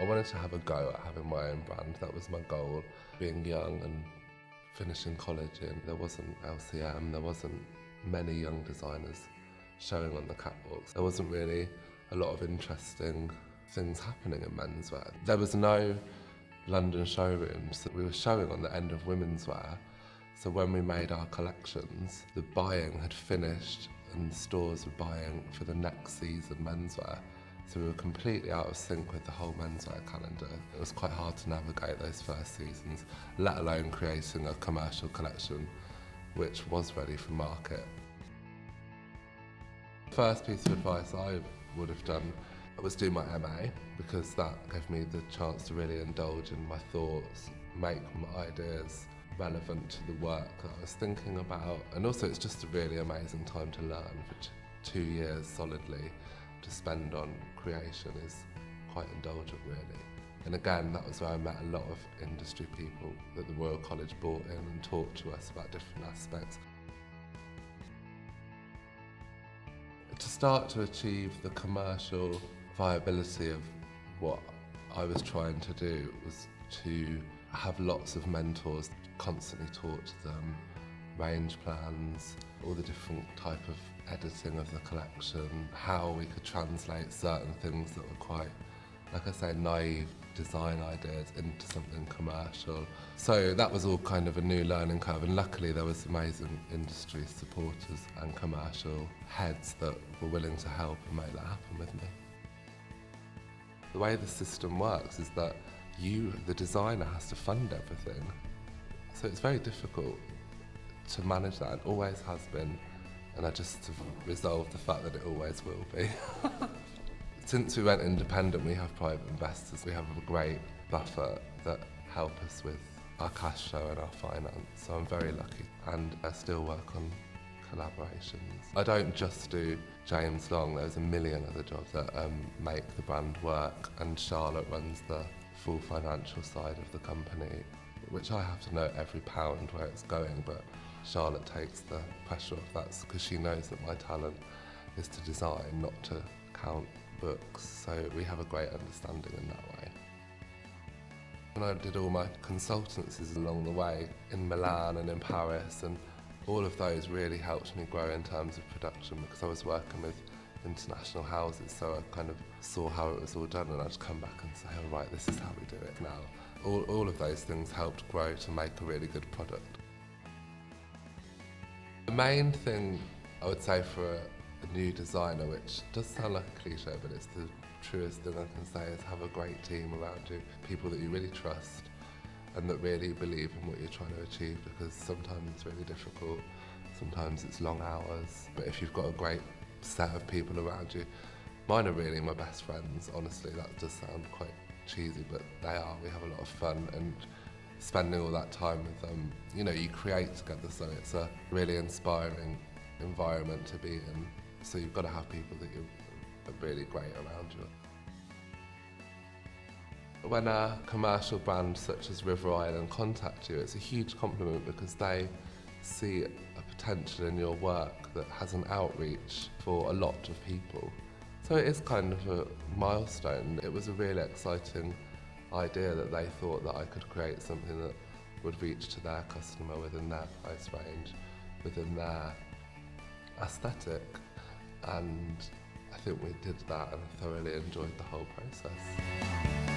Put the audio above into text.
I wanted to have a go at having my own brand. That was my goal. Being young and finishing college, and there wasn't LCM, there wasn't many young designers showing on the catwalks. There wasn't really a lot of interesting things happening in menswear. There was no London showrooms that we were showing on the end of womenswear. So when we made our collections, the buying had finished and the stores were buying for the next season menswear. So we were completely out of sync with the whole menswear calendar. It was quite hard to navigate those first seasons, let alone creating a commercial collection which was ready for market. The first piece of advice I would have done was do my MA, because that gave me the chance to really indulge in my thoughts, make my ideas relevant to the work that I was thinking about. And also it's just a really amazing time to learn. For 2 years solidly to spend on creation is quite indulgent, really. And again, that was where I met a lot of industry people that the Royal College brought in and talked to us about different aspects. To start to achieve the commercial viability of what I was trying to do was to have lots of mentors, constantly talk to them, range plans, all the different type of editing of the collection, how we could translate certain things that were quite, like I say, naive design ideas into something commercial. So that was all kind of a new learning curve, and luckily there was amazing industry supporters and commercial heads that were willing to help and make that happen with me. The way the system works is that you, the designer, has to fund everything. So it's very difficult to manage that, and always has been, and I just have resolved the fact that it always will be. Since we went independent, we have private investors. We have a great buffer that help us with our cash flow and our finance, so I'm very lucky. And I still work on collaborations. I don't just do James Long, there's a million other jobs that make the brand work, and Charlotte runs the full financial side of the company, which I have to know every pound where it's going, but Charlotte takes the pressure off that because she knows that my talent is to design, not to count books, so we have a great understanding in that way. And I did all my consultancies along the way in Milan and in Paris, and all of those really helped me grow in terms of production, because I was working with international houses, so I kind of saw how it was all done, and I'd come back and say, oh right, this is how we do it now. All of those things helped grow to make a really good product. The main thing I would say for a new designer, which does sound like a cliche, but it's the truest thing I can say, is have a great team around you, people that you really trust and that really believe in what you're trying to achieve, because sometimes it's really difficult, sometimes it's long hours, but if you've got a great set of people around you, mine are really my best friends, honestly, that does sound quite cheesy, but they are, we have a lot of fun, and spending all that time with them, you know, you create together, so it's a really inspiring environment to be in, so you've got to have people that are really great around you. When a commercial brand such as River Island contact you, it's a huge compliment, because they see a potential in your work that has an outreach for a lot of people. So it is kind of a milestone. It was a really exciting idea that they thought that I could create something that would reach to their customer within their price range, within their aesthetic. And I think we did that, and I thoroughly enjoyed the whole process.